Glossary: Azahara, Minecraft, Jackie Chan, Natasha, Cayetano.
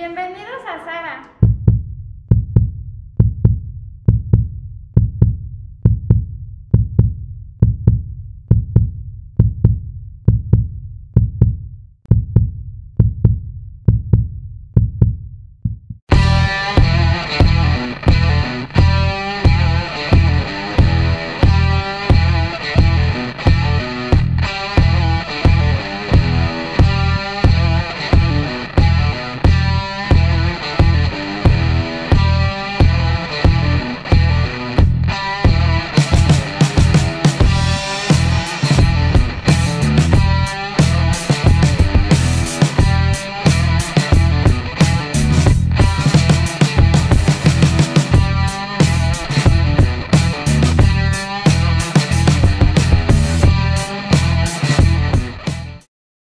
Bienvenidos a Azahara.